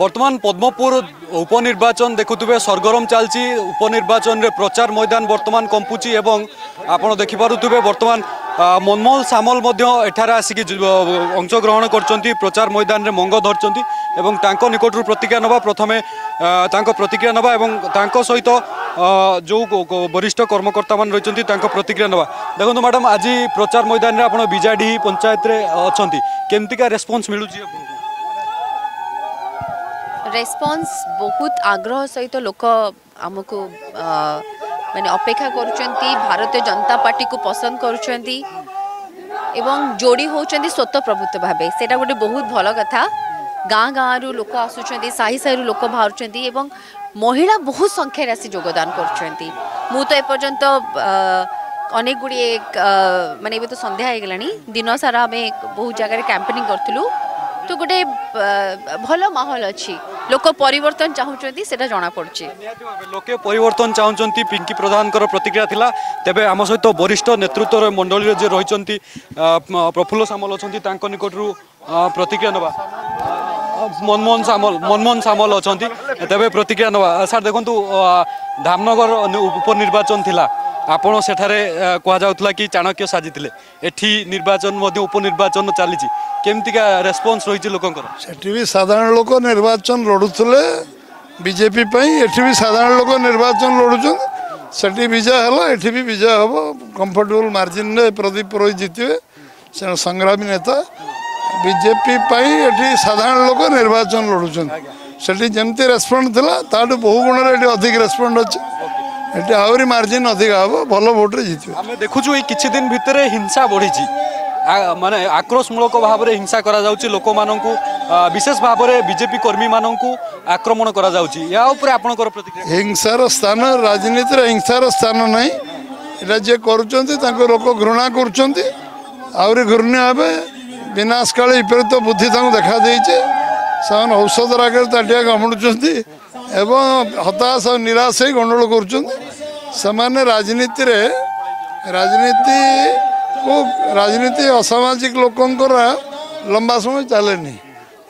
बर्तमान पद्मपुर उपनिर्वाचन देखुवे सरगरम चलती उपनिर्वाचन रे प्रचार मैदान बर्तमान कंपुची एवं आपड़ देखिपे बर्तमान मनमोहन सामल एठार आसिक अंशग्रहण कर प्रचार मैदान रे मंग धरती एवं निकटू प्रतिक्रिया नवा प्रथमे प्रतिक्रिया नवा एवं सहित जो वरिष्ठ कर्मकर्ता मान रही प्रतिक्रिया नवा। देखो मैडम आज प्रचार मैदान रे आपन बिजाडी पंचायत रे अछंती केमतिका रेस्पॉन्स मिलू जी? रेस्पॉन्स बहुत आग्रह सहित लोक हमको मैंने अपेक्षा करुँच भारतीय जनता पार्टी को पसंद एवं जोड़ी होती स्वतःप्रभुत्व भाव से गोटे बहुत भल कथा। गाँ गाँ रु लोक आसुँच साहि साहि लोक बाहर एवं महिला बहुत संख्यार आसी योगदान करुँच। एपर्यंत अनेक गुड़े माने तो संध्या होगी दिन सारा आम बहुत जगह कैंपेनिंग करूँ तो गोटे भल माहौल अच्छी लोक परिवर्तन चाहूँगी से जना पड़ी लोके परिवर्तन चाहूँगी। पिंकी प्रधान प्रतिक्रिया थिला तेबे आम सहित वरिष्ठ नेतृत्व मंडल जे रही प्रफुल्ल सामल अच्छा निकटू प्रतिक्रिया नवा मनमोहन सामल अच्छा तेबे प्रतिक्रिया नवा। सर देखु धामनगर उपनिर्वाचन थिला आपण से कहला कि चाणक्य साजिते एठी निर्वाचन उपनिर्वाचन चली केमतिका रेस्पॉन्स रही लोकंकर? साधारण लोक निर्वाचन लड़ुले बीजेपी भी साधारण लोक निर्वाचन लड़ुन से विजय है ये भी विजय हम कंफर्टेबल मार्जिन रे प्रदीप पुरोहित जीतबे संग्रामी नेता। बीजेपी ये साधारण लोक निर्वाचन लड़ुन से जमती रेस्पॉन्स था बहु गुण अधिक रेस्पॉन्स अच्छे ये आहरी मार्जिन अधिक हम भल भोटे जीतबे। आम देखु किछि दिन भितर हिंसा बढ़ी माने आक्रोशमूलक भाव में हिंसा करा जाउची लोक मानू विशेष भाव में बीजेपी कर्मी मानू आक्रमण करा जाउची या ऊपर आपनकर प्रतिक्रिया? हिंसार स्थान राजनीति रे हिंसार स्थान नहीं एटा जे करूचंती तांको लोक घृणा करूचंती आउरी घृण्य हेबे विनाश काले विपरीत बुद्धि तांको देखा दैचे सान औषध रागे ताटिया गमडुचंती एवं हताश और निराश ही गंडोल करूचंती सामान्य राजनीति रे राजनीति को राजनीति असामाजिक लोकंकर लंबा समय चलेनी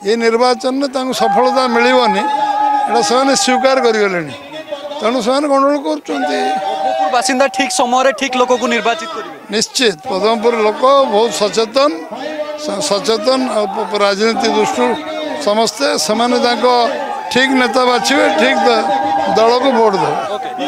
ये निर्वाचन में तांको सफलता मिलवनी एटा सेने स्वीकार करें तेणु से गंडोल कर बासिंदा ठीक समय ठीक लोक को निर्वाचित करेंगे। निश्चित पद्मपुर लोक बहुत सचेतन सचेतन राजनीति दृष्टि समस्ते से ठीक नेता बाछे ठीक दल को भोट दे।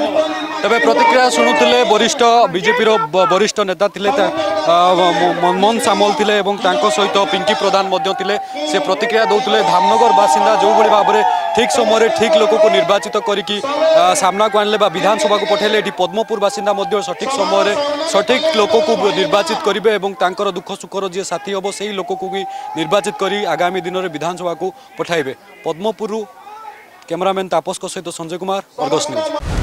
तबे प्रतिक्रिया शुणुले वरिष्ठ बीजेपी वरिष्ठ नेता थिले मनमोहन सामल थिले सहित पिंकी प्रधान थिले से प्रतिक्रिया दौले धामनगर बासिंदा जो भाई भाव में ठीक समय ठीक लोक को निर्वाचित करके सामना को आने विधानसभा को पठेले ये पद्मपुर बासिंदा सठिक समय सठिक लोक को निर्वाचित करेंगे और दुख सुखर जी साथी हे से लोक को भी निर्वाचित कर आगामी दिन में विधानसभा को पठाइबे। पद्मपुर कैमरामैन तापस सहित संजय कुमार अर्गस न्यूज।